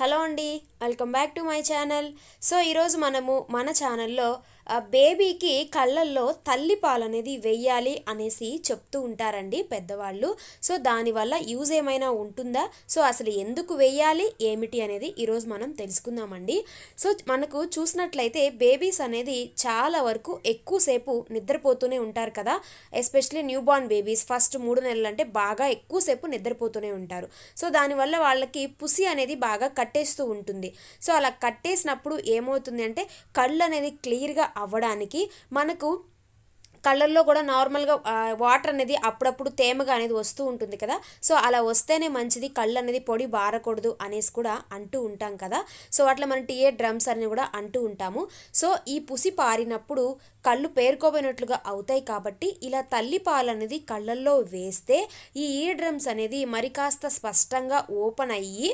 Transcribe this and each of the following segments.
Hello అండి, welcome back to my channel. So ఈరోజు మనము మన ఛానల్లో బేబీకి కళ్ళల్లో తల్లిపాలు అనేది వెయ్యాలి అనేసి చెప్తూ ఉంటారండి పెద్దవాళ్ళు. సో దానివల్ల యూజ్ ఏమైనా ఉంటుందా, సో అసలు ఎందుకు వెయ్యాలి ఏమిటి అనేది ఈరోజు మనం తెలుసుకుందామండి. సో మనకు చూసినట్లయితే బేబీస్ అనేది చాలా వరకు ఎక్కువసేపు నిద్రపోతూనే ఉంటారు కదా, especially new born babies first 3 నెలలు అంటే బాగా ఎక్కువసేపు నిద్రపోతూనే ఉంటారు. సో దానివల్ల వాళ్ళకి పుసి అనేది బాగా కట్టేస్తూ ఉంటుంది. సో అలా కట్టేసినప్పుడు ఏమవుతుంది అంటే కళ్ళు అనేది క్లియర్గా అవ్వడానికి మనకు కళ్ళల్లో కూడా నార్మల్గా వాటర్ అనేది అప్పుడప్పుడు తేమగా అనేది వస్తూ ఉంటుంది కదా. సో అలా వస్తేనే మంచిది, కళ్ళు అనేది పొడి బారకూడదు అనేసి కూడా అంటూ ఉంటాం కదా. సో అట్లా మనం టీఏ డ్రమ్స్ అని కూడా అంటూ ఉంటాము. సో ఈ పుసి పారినప్పుడు కళ్ళు పేరుకోబోయినట్లుగా అవుతాయి కాబట్టి ఇలా తల్లిపాలు అనేది కళ్ళల్లో వేస్తే ఈ ఇయర్ డ్రమ్స్ అనేది మరి కాస్త స్పష్టంగా ఓపెన్ అయ్యి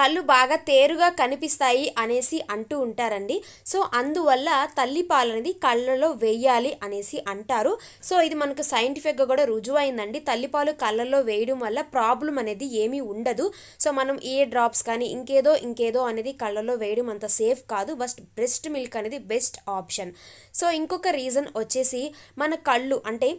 కళ్ళు బాగా తేరుగా కనిపిస్తాయి అనేసి అంటూ ఉంటారండి. సో అందువల్ల తల్లిపాలు అనేది కళ్ళలో వేయాలి అనేసి అంటారు. సో ఇది మనకు సైంటిఫిక్గా కూడా రుజువైందండి. తల్లిపాలు కళ్ళల్లో వేయడం వల్ల ప్రాబ్లం అనేది ఏమీ ఉండదు. సో మనం ఏ డ్రాప్స్ కానీ ఇంకేదో అనేది కళ్ళల్లో వేయడం అంత సేఫ్ కాదు. బస్ట్ బ్రెస్ట్ మిల్క్ అనేది బెస్ట్ ఆప్షన్. సో ఇంకొక రీజన్ వచ్చేసి మన కళ్ళు అంటే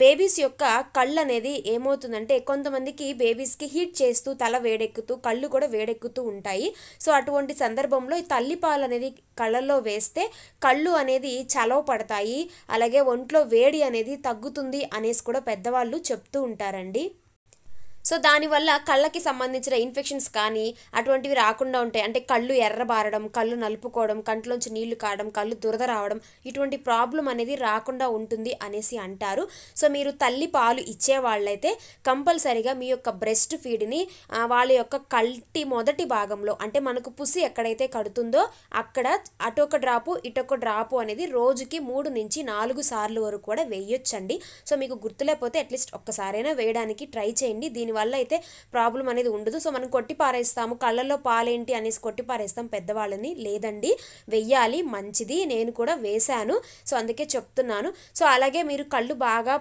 బేబీస్ యొక్క కళ్ళు అనేది ఏమవుతుందంటే కొంతమందికి బేబీస్కి హీట్ చేస్తూ తల వేడెక్కుతూ కళ్ళు కూడా వేడెక్కుతూ ఉంటాయి. సో అటువంటి సందర్భంలో ఈ తల్లిపాలు అనేది కళ్ళల్లో వేస్తే కళ్ళు అనేది చలవ పడతాయి, అలాగే ఒంట్లో వేడి అనేది తగ్గుతుంది అనేసి కూడా పెద్దవాళ్ళు చెప్తూ ఉంటారండి. సో దానివల్ల కళ్ళకి సంబంధించిన ఇన్ఫెక్షన్స్ కానీ అటువంటివి రాకుండా ఉంటాయి. అంటే కళ్ళు ఎర్రబారడం, కళ్ళు నలుపుకోవడం, కంట్లోంచి నీళ్లు కారడం, కళ్ళు దురద రావడం, ఇటువంటి ప్రాబ్లం అనేది రాకుండా ఉంటుంది అనేసి అంటారు. సో మీరు తల్లి పాలు ఇచ్చే వాళ్ళైతే కంపల్సరీగా మీ యొక్క బ్రెస్ట్ ఫీడ్ని వాళ్ళ యొక్క కంటి మొదటి భాగంలో అంటే మనకు పుసి ఎక్కడైతే కడుతుందో అక్కడ అటొక డ్రాపు ఇటొక డ్రాపు అనేది రోజుకి 3 నుంచి 4 సార్లు వరకు కూడా వేయొచ్చండి. సో మీకు గుర్తులేకపోతే అట్లీస్ట్ ఒక్కసారైనా వేయడానికి ట్రై చేయండి. దీనివల్ల అయితే ప్రాబ్లం అనేది ఉండదు. సో మనం కొట్టి పారేస్తాము, కళ్ళల్లో పాలేంటి అనేసి కొట్టి పారేస్తాం పెద్దవాళ్ళని. లేదండి, వెయ్యాలి, మంచిది. నేను కూడా వేశాను, సో అందుకే చెప్తున్నాను. సో అలాగే మీరు కళ్ళు బాగా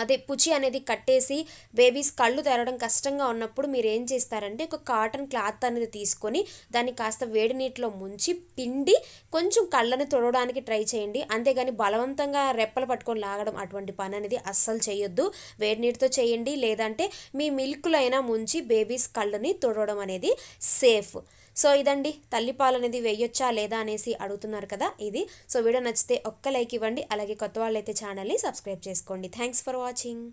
అదే పుచి అనేది కట్టేసి బేబీస్ కళ్ళు తెరవడం కష్టంగా ఉన్నప్పుడు మీరు ఏం చేస్తారంటే ఒక కాటన్ క్లాత్ అనేది తీసుకొని దాన్ని కాస్త వేడి నీటిలో ముంచి పిండి కొంచెం కళ్ళని తొడవడానికి ట్రై చేయండి. అంతేగాని బలవంతంగా రెప్పలు పట్టుకొని లాగడం అటువంటి పని అనేది అస్సలు చేయొద్దు. వేడి నీటితో చేయండి, లేదంటే మీ మిల్క్లైనా ముంచి బేబీస్ కళ్ళని తొడవడం అనేది సేఫ్. సో ఇదండి, తల్లిపాలు అనేది వేయొచ్చా లేదా అనేసి అడుగుతున్నారు కదా, ఇది. సో వీడియో నచ్చితే ఒక్క లైక్ ఇవ్వండి, అలాగే కొత్త వాళ్ళైతే ఛానల్ని సబ్స్క్రైబ్ చేసుకోండి. Thanks for watching.